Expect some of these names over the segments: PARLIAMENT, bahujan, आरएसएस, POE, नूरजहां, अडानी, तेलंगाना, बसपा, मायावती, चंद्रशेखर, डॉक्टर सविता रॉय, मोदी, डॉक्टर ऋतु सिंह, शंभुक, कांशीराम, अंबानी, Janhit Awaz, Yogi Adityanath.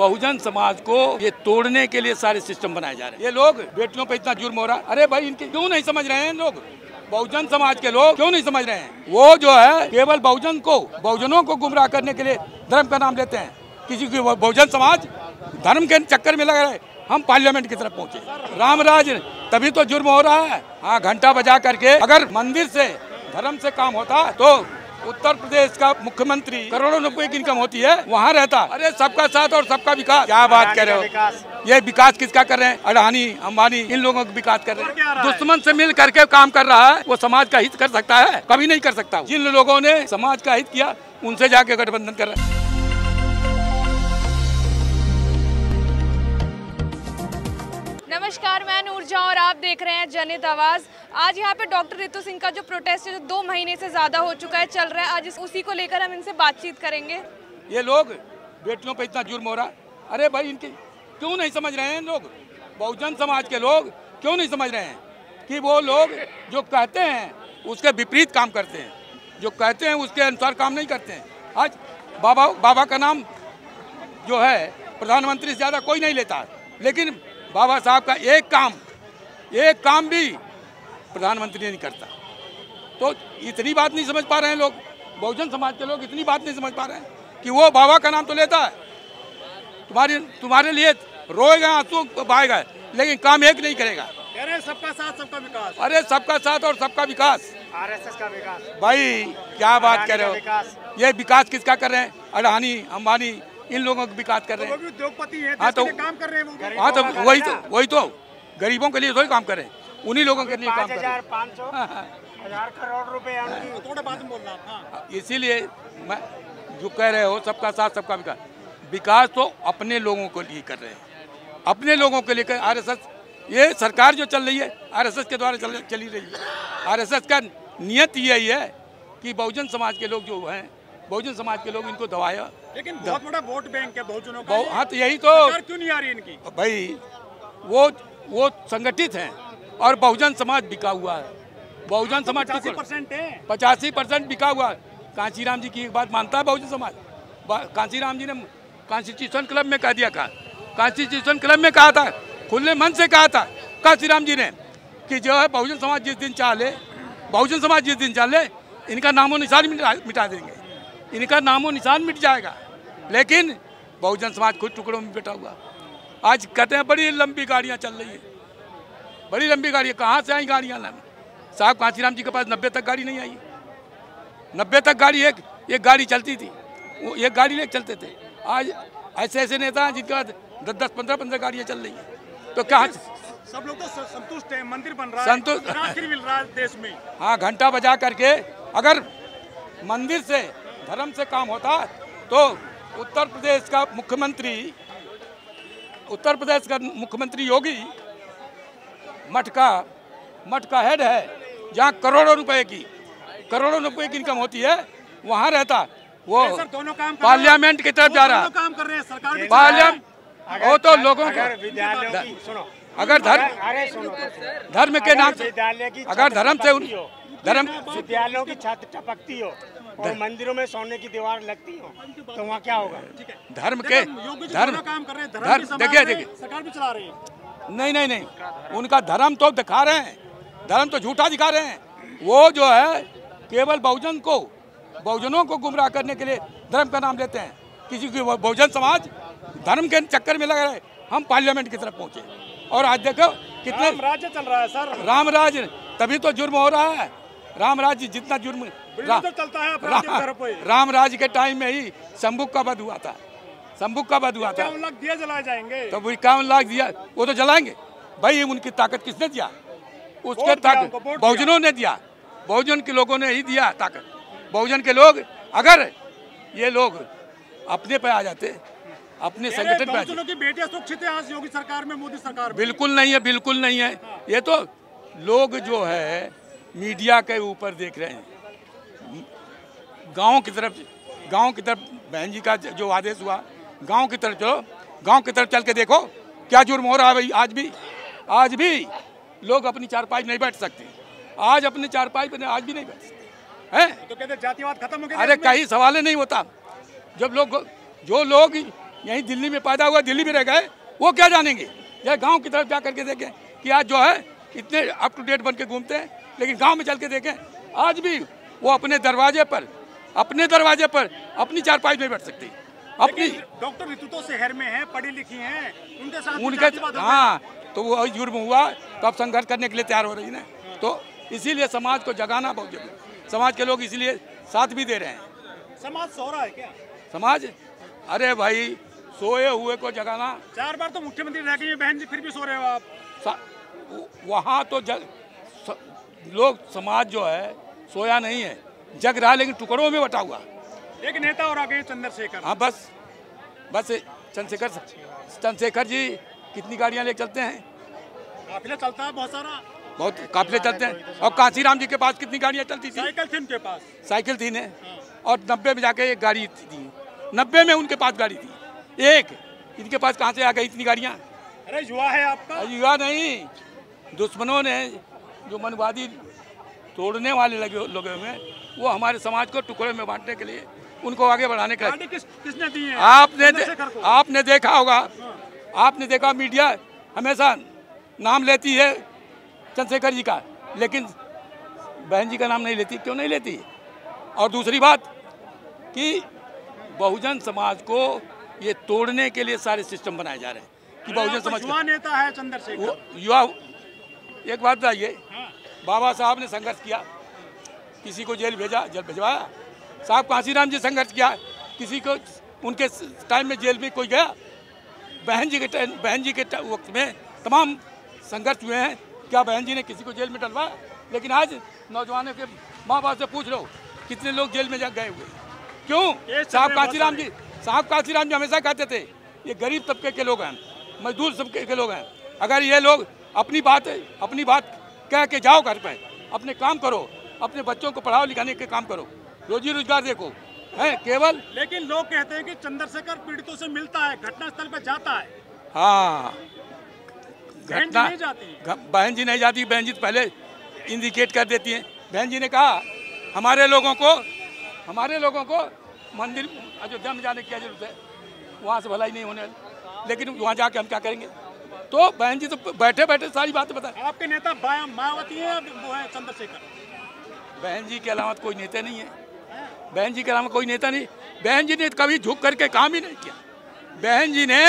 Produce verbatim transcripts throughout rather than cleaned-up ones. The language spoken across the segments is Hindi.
बहुजन समाज को ये तोड़ने के लिए सारे सिस्टम बनाए जा रहे हैं। ये लोग बेटियों पे इतना जुर्म हो रहा है। अरे भाई इनके क्यों नहीं समझ रहे हैं लोग, बहुजन समाज के लोग क्यों नहीं समझ रहे हैं? वो जो है केवल बहुजन को, बहुजनों को गुमराह करने के लिए धर्म का नाम लेते हैं। किसी की बहुजन समाज धर्म के चक्कर में लग रहे, हम पार्लियामेंट की तरफ पहुँचे। रामराज तभी तो जुर्म हो रहा है। हाँ, घंटा बजा करके अगर मंदिर से धर्म से काम होता तो उत्तर प्रदेश का मुख्यमंत्री करोड़ों रुपए की इनकम होती है, वहाँ रहता। अरे सबका साथ और सबका विकास, क्या बात कर रहे हो? ये विकास किसका कर रहे हैं? अडानी अंबानी इन लोगों का विकास कर रहे हैं। दुश्मन से मिल करके काम कर रहा है। वो समाज का हित कर सकता है? कभी नहीं कर सकता। जिन लोगों ने समाज का हित किया उनसे जाके गठबंधन कर रहे हैं। नमस्कार, मैं नूरजहां और आप देख रहे हैं जनहित आवाज़। आज यहाँ पे डॉक्टर ऋतु सिंह का जो प्रोटेस्ट है जो दो महीने से ज़्यादा हो चुका है, चल रहा है, आज उसी को लेकर हम इनसे बातचीत करेंगे। ये लोग बेटियों पे इतना जुर्म हो रहा है। अरे भाई इनके क्यों नहीं समझ रहे हैं लोग, बहुजन समाज के लोग क्यों नहीं समझ रहे हैं कि वो लोग जो कहते हैं उसके विपरीत काम करते हैं, जो कहते हैं उसके अनुसार काम नहीं करते हैं। आज बाबा बाबा का नाम जो है प्रधानमंत्री से ज़्यादा कोई नहीं लेता, लेकिन बाबा साहब का एक काम एक काम भी प्रधानमंत्री नहीं करता। तो इतनी बात नहीं समझ पा रहे हैं लोग, बहुजन समाज के लोग इतनी बात नहीं समझ पा रहे हैं कि वो बाबा का नाम तो लेता है, तुम्हारे तुम्हारे लिए रोएगा, आंसू बहाएगा, लेकिन काम एक नहीं करेगा। कह रहे हैं सबका साथ सबका विकास। अरे सबका साथ और सबका विकास, आरएसएस का विकास। भाई क्या बात कर रहे हो? ये विकास किसका कर रहे हैं? अडानी अंबानी इन लोगों का विकास कर रहे हैं। वो उद्योगपति हैं, हाँ तो काम कर रहे हैं। हाँ तो वही तो वही तो गरीबों के लिए वही काम कर रहे हैं, उन्हीं लोगों के लिए काम कर रहे हैं। पाँच सौ हजार करोड़ रुपए थोड़ा बात में बोलना। हाँ, इसीलिए मैं जो कह रहे हो सबका साथ सबका विकास, विकास तो अपने लोगों के लिए कर रहे हैं, अपने लोगों के लिए। आर एस एस ये सरकार जो चल रही है आर एस एस के द्वारा चली रही है। आर एस एस का नियत यही है कि बहुजन समाज के लोग जो हैं, बहुजन समाज के लोग इनको दबाया। लेकिन बहुत बड़ा वोट बैंक है बहुजनों का। हाँ तो यही तो, क्यों नहीं आ रही इनकी? भाई वो वो संगठित हैं और बहुजन समाज बिका हुआ है। बहुजन समाज पचासी परसेंट है, पचासी परसेंट बिका हुआ है। कांशीराम जी की एक बात मानता है बहुजन समाज। कांशीराम जी ने कॉन्स्टिट्यूशन क्लब में कह दिया, कहा कॉन्स्टिट्यूशन क्लब में कहा था, खुले मन से कहा था कांशीराम जी ने कि जो है बहुजन समाज जिस दिन चाह ले, बहुजन समाज जिस दिन चाह ले इनका नामो निशान मिटा देंगे, इनका नामो निशान मिट जाएगा। लेकिन बहुजन समाज खुद टुकड़ों में बैठा हुआ। आज कहते हैं बड़ी लंबी गाड़ियां चल रही है, बड़ी लंबी गाड़ियां। कहाँ से आई गाड़ियां? साहब कांशीराम जी के पास नब्बे तक गाड़ी नहीं आई। नब्बे तक गाड़ी, एक एक गाड़ी चलती थी, वो एक गाड़ी लेकर चलते थे। आज ऐसे ऐसे नेता हैं जिनके बाद दस दस पंद्रह पंद्रह गाड़ियाँ चल रही हैं। तो क्या सब लोग तो संतुष्ट हैं? मंदिर बन रहा है, संतुष्ट मिल रहा है देश में। हाँ, घंटा बजा करके अगर मंदिर से धर्म से काम होता तो उत्तर प्रदेश का मुख्यमंत्री उत्तर प्रदेश का मुख्यमंत्री योगी, मठ का मठ का हेड है, जहाँ करोड़ों रुपए की करोड़ों रुपए की इनकम होती है, वहाँ रहता। वो दोनों काम पार्लियामेंट की तरफ जा रहा, काम कर रहे हैं सरकार पार्लियामेंट। वो तो लोगों को अगर धर्म धर्म के नाम से, अगर धर्म से धर्म विद्यालयों की छात्र टपकती हो और मंदिरों में सोने की दीवार लगती हो तो वहाँ क्या होगा? धर्म के धर्म काम कर रहे हैं, देखिए देखिए सरकार भी चला रही है। नहीं नहीं नहीं, उनका धर्म तो दिखा रहे हैं, धर्म तो झूठा दिखा रहे हैं। वो जो है केवल बहुजन को, बहुजनों को गुमराह करने के लिए धर्म का नाम लेते हैं। किसी की बहुजन समाज धर्म के चक्कर में लग रहे, हम पार्लियामेंट की तरफ पहुँचे। और आज देखो कितने राज्य चल रहा है सर, राम राज्य। तभी तो जुर्म हो रहा है। राम राज्य जितना जुर्म रा, तो चलता है रा, राम राज्य के टाइम में ही शंभुक का वध हुआ था, शंभुक का वध हुआ था। इक्यावन लाख दिया जलाए जाएंगे तो इक्यावन लाख दिया वो तो जलाएंगे। भाई उनकी ताकत किसने दिया? उसके ताकत बहुजनों ने दिया, बहुजन के लोगों ने ही दिया ताकत। बहुजन के लोग अगर ये लोग अपने पे आ जाते, अपने संगठन पे। बहुजनों की बेटियां सुरक्षित है आज योगी सरकार में, मोदी सरकार? बिल्कुल नहीं है, बिल्कुल नहीं है। ये तो लोग जो है मीडिया के ऊपर देख रहे हैं। गांव की तरफ गांव की तरफ बहन जी का जो आदेश हुआ, गांव की तरफ चलो, गांव की तरफ चल के देखो क्या जुर्म हो रहा है। भाई आज भी आज भी लोग अपनी चारपाई नहीं बैठ सकते, आज अपने चारपाई पर आज भी नहीं बैठ सकते हैं। तो कहते जातिवाद खत्म हो गया। अरे कहीं सवाल ही नहीं होता। जब लोग जो लोग यहीं दिल्ली में पैदा हुआ, दिल्ली में रह गए, वो क्या जानेंगे? यह गांव की तरफ जा करके देखें कि आज जो है इतने अप टू डेट बन के घूमते हैं, लेकिन गांव में चल के देखें, आज भी वो अपने दरवाजे पर अपने दरवाजे पर अपनी चारपाई में बैठ सकती। अपनी डॉक्टर ऋतु तो शहर में है, पढ़ी लिखी है, उनके साथ उनके हाँ तो वो जुर्म हुआ तो आप संघर्ष करने के लिए तैयार हो रही ना, तो इसीलिए समाज को जगाना बहुत जरूरी, समाज के लोग इसीलिए साथ भी दे रहे हैं। समाज सो रहा है क्या? समाज, अरे भाई सोए हुए को जगाना। चार बार तो मुख्यमंत्री रह गई बहन जी, फिर भी सो रहे हो आप। वहाँ तो जग स, लोग समाज जो है सोया नहीं है, जग रहा लेकिन टुकड़ों में बटा हुआ। एक नेता और आ गए, चंद्रशेखर। हाँ बस बस चंद्रशेखर चंद्रशेखर जी कितनी गाड़ियाँ लेके चलते हैं? काफिला चलता है बहुत सारा, बहुत काफिले चलते हैं। और कांशीराम जी के पास कितनी गाड़ियाँ चलती थी? साइकिल थी उनके पास, साइकिल थी ने। और नब्बे में जाके एक गाड़ी थी, नब्बे में उनके पास गाड़ी थी एक, इनके पास कहाँ से आ गई इतनी गाड़ियाँ? अरे युवा है आपका। युवा नहीं, दुश्मनों ने जो मनवादी तोड़ने वाले लगे लोग हुए, वो हमारे समाज को टुकड़े में बांटने के लिए, उनको आगे बढ़ाने का। किस, किसने दी है? आपने दे, आपने देखा होगा, आपने देखा मीडिया हमेशा नाम लेती है चंद्रशेखर जी का, लेकिन बहन जी का नाम नहीं लेती। क्यों नहीं लेती? और दूसरी बात कि बहुजन समाज को ये तोड़ने के लिए सारे सिस्टम बनाए जा रहे हैं कि बहुजन समाज। युवा नेता है चंद्रशेखर, युवा। एक बात बताइए, बाबा साहब ने संघर्ष किया, किसी को जेल भेजा, जेल भिजवाया। साहब कांशीराम जी संघर्ष किया, किसी को उनके टाइम में जेल में कोई गया? बहन जी के टाइम, बहन जी के वक्त में तमाम संघर्ष हुए हैं, क्या बहन जी ने किसी को जेल में डलवाया? लेकिन आज नौजवानों के माँ बाप से पूछ लो, कितने लोग जेल में जा गए हुए? क्यों? साहब कांशीराम जी साहब कांशीराम जी हमेशा कहते थे ये गरीब तबके के लोग हैं, मजदूर तबके के लोग हैं, अगर ये लोग अपनी बात अपनी बात कह के जाओ घर पर, अपने काम करो, अपने बच्चों को पढ़ाओ लिखाने के काम करो, रोजी रोजगार देखो है केवल। लेकिन लोग कहते हैं कि चंद्रशेखर पीड़ितों से मिलता है, घटनास्थल पर जाता है। हाँ, घटना बहन जी नहीं जाती, बहन जी तो पहले इंडिकेट कर देती हैं। बहन जी ने कहा हमारे लोगों को हमारे लोगों को मंदिर अयोध्या में जाने की क्या जरूरत है, वहाँ से भलाई नहीं होने, लेकिन वहाँ जाके हम क्या करेंगे? तो बहन जी तो बैठे बैठे सारी बातें बताएं। आपके नेता मायावती है, वो है चंद्रशेखर। बहन जी के अलावा कोई नेता नहीं है, बहन जी के अलावा कोई नेता नहीं। बहन जी ने कभी झुक करके काम ही नहीं किया। बहन जी ने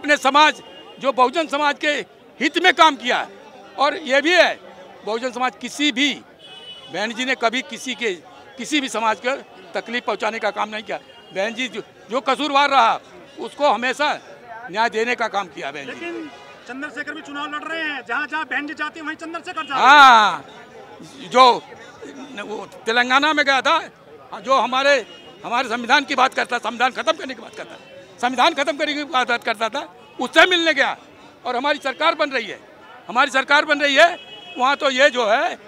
अपने समाज, जो बहुजन समाज के हित में काम किया है। और ये भी है, बहुजन समाज किसी भी, बहन जी ने कभी किसी के किसी भी समाज को तकलीफ पहुंचाने का काम नहीं किया। बहन जी जो, जो कसूरवार रहा उसको हमेशा न्याय देने का काम किया बहन जी। लेकिन चंद्रशेखर भी चुनाव लड़ रहे हैं, जहाँ जहाँ बहन जी जाती है वहीं चंद्रशेखर जाते हैं। हाँ, जो वो तेलंगाना में गया था, जो हमारे हमारे संविधान की बात करता, संविधान खत्म करने की बात करता संविधान खत्म करने की बात करता था, उससे मिलने गया। और हमारी सरकार बन रही है, हमारी सरकार बन रही है वहाँ, तो ये जो है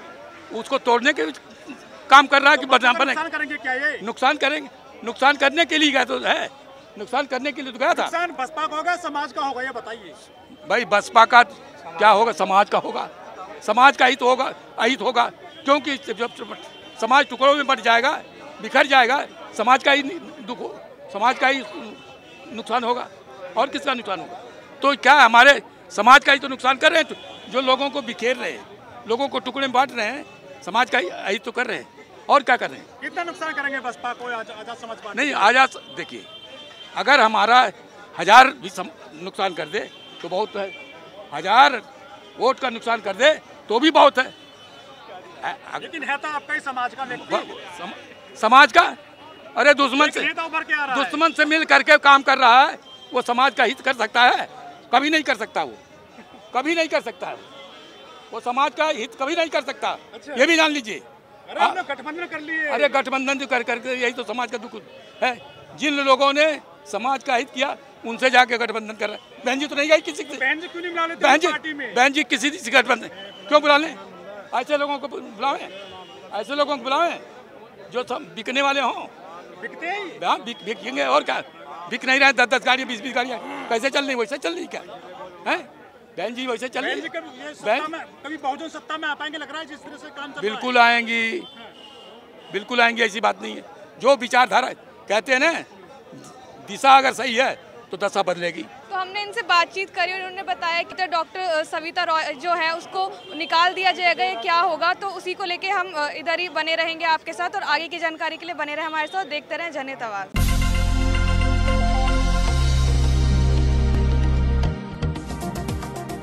उसको तोड़ने के काम कर रहा है। तो कि बदनाम बनेंगे क्या? ये नुकसान करेंगे, नुकसान करने के लिए गया तो है, नुकसान करने के लिए तो गया था। नुकसान बसपा का होगा, समाज का होगा, ये बताइए भाई। बसपा का क्या होगा? समाज का होगा, समाज का हित होगा, अहित होगा। क्योंकि जब समाज टुकड़ों में बंट जाएगा, बिखर जाएगा, समाज का ही दुख हो, समाज का ही नुकसान होगा, और किसका नुकसान होगा? तो क्या हमारे समाज का ही तो नुकसान कर रहे हैं, जो लोगों को बिखेर रहे हैं, लोगों को टुकड़े में बांट रहे हैं, समाज का ही अहित तो कर रहे हैं। और क्या कर रहे हैं? कितना नुकसान करेंगे बसपा को? आजाद समाज पार्टी नहीं, आजाद देखिए, अगर हमारा हजार भी सम, नुकसान कर दे तो बहुत है, हजार वोट का नुकसान कर दे तो भी बहुत है। अगर... लेकिन है तो आपका ही समाज का सम... समाज का, अरे दुश्मन से दुश्मन से मिल करके काम कर रहा है, वो समाज का हित कर सकता है? कभी नहीं कर सकता, वो कभी नहीं कर सकता है, वो समाज का हित कभी नहीं कर सकता। अच्छा। ये भी जान लीजिए, अरे गठबंधन कर लिए, अरे गठबंधन जो कर करके, यही तो समाज का दुख है। जिन लोगों ने समाज का हित किया उनसे जाके गठबंधन कर रहा है। बहन जी तो नहीं गई किसी, बहन जी क्यों नहीं बुला लेते? बहन जी बहन जी किसी गठबंधन क्यों बुला लें? ऐसे लोगों को बुलावें, ऐसे लोगों को बुलावें जो बिकने वाले हों। बिकते हैं, हाँ बिकेंगे, और क्या बिक नहीं रहे? दस दस गाड़ियाँ, बीस बीस गाड़ियाँ कैसे चल रही? वैसे चल रही क्या है बहन जी? वैसे चल रही कभी बहुजन सत्ता में आ पाएंगे लग रहा है, जिस तरह से काम चल रहा है। बिल्कुल आएंगी, बिल्कुल आएंगी, ऐसी बात नहीं है। जो विचारधारा कहते हैं ना, दिशा अगर सही है तो दशा बदलेगी। तो हमने इनसे बातचीत करी, उन्होंने बताया कि डॉक्टर सविता रॉय जो है उसको निकाल दिया जाएगा, ये क्या होगा, तो उसी को लेके हम इधर ही बने रहेंगे आपके साथ और आगे की जानकारी के लिए बने रहे हमारे साथ, देखते रहें जनहित आवाज़।